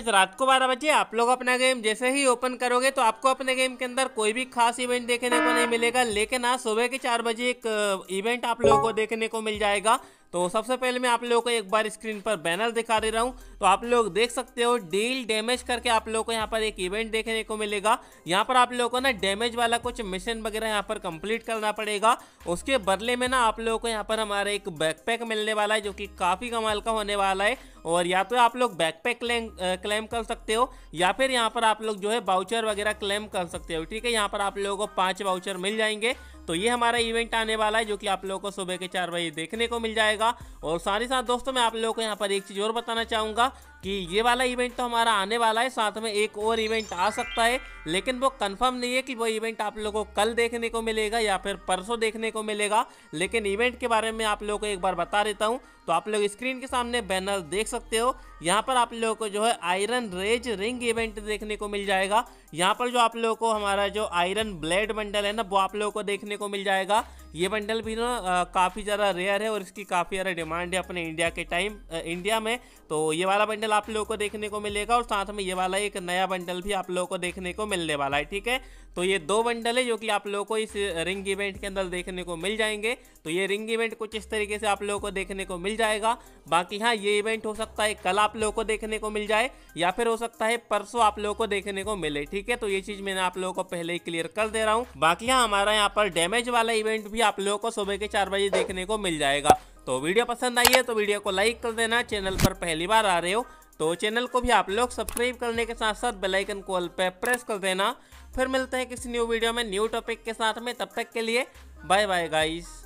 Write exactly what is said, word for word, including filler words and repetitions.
आज रात को बारह बजे आप लोग अपना गेम जैसे ही ओपन करोगे तो आपको अपने गेम के अंदर कोई भी खास इवेंट देखने को नहीं मिलेगा, लेकिन आज सुबह के चार बजे एक इवेंट आप लोगों को देखने को मिल जाएगा। तो सबसे पहले मैं आप लोगों को एक बार स्क्रीन पर बैनर दिखा दे रहा हूँ, तो आप लोग देख सकते हो डील डैमेज करके आप लोगों को यहाँ पर एक इवेंट देखने को मिलेगा। यहाँ पर आप लोगों को ना डैमेज वाला कुछ मिशन वगैरह यहाँ पर कंप्लीट करना पड़ेगा, उसके बदले में ना आप लोगों को यहाँ पर हमारा एक बैकपैक मिलने वाला है जो कि काफ़ी कमाल का होने वाला है। और या तो आप लोग बैकपैक क्लेम क्लेम कर सकते हो या फिर यहाँ पर आप लोग जो है वाउचर वगैरह क्लेम कर सकते हो। ठीक है, यहाँ पर आप लोगों को पाँच वाउचर मिल जाएंगे। तो ये हमारा इवेंट आने वाला है जो कि आप लोगों को सुबह के चार बजे देखने को मिल जाएगा। और साथ ही साथ दोस्तों मैं आप लोगों को यहाँ पर एक चीज़ और बताना चाहूँगा कि ये वाला इवेंट तो हमारा आने वाला है, साथ में एक और इवेंट आ सकता है, लेकिन वो कंफर्म नहीं है कि वो इवेंट आप लोगों को कल देखने को मिलेगा या फिर परसों देखने को मिलेगा। लेकिन इवेंट के बारे में आप लोगों को एक बार बता देता हूँ, तो आप लोग स्क्रीन के सामने बैनर देख सकते हो। यहाँ पर आप लोगों को जो है आयरन रेज रिंग इवेंट देखने को मिल जाएगा। यहाँ पर जो आप लोगों को हमारा जो आयरन ब्लेड बंडल है ना वो आप लोगों को देखने को मिल जाएगा। ये बंडल भी ना काफ़ी ज़्यादा रेयर है और इसकी काफ़ी ज़्यादा डिमांड है अपने इंडिया के टाइम इंडिया में। तो ये वाला बंडल आप लोगों को देखने को मिलेगा और साथ में ये वाला एक नया बंडल भी आप लोगों को देखने को मिलने वाला है। ठीक है, तो ये दो बंडल है जो कि आप लोगों को इस रिंग इवेंट के अंदर देखने को मिल जाएंगे। तो ये रिंग इवेंट कुछ इस तरीके से आप लोगों को देखने को मिल जाएगा। बाकी हाँ, ये इवेंट हो सकता है कल आप लोगों को देखने को मिल जाए या फिर हो सकता है परसों आप लोगों को देखने को मिले। ठीक है, तो ये चीज़ मैंने आप लोगों को पहले ही क्लियर कर दे रहा हूँ। बाकी हाँ, हमारा यहाँ पर डैमेज वाला इवेंट भी आप लोगों को सुबह के चार बजे देखने को मिल जाएगा। तो वीडियो पसंद आई है तो वीडियो को लाइक कर देना। चैनल पर पहली बार आ रहे हो तो चैनल को भी आप लोग सब्सक्राइब करने के साथ साथ बेल आइकन को ऑल पे प्रेस कर देना। फिर मिलते हैं किसी न्यू वीडियो में न्यू टॉपिक के साथ में, तब तक के लिए बाय बाय गाइस।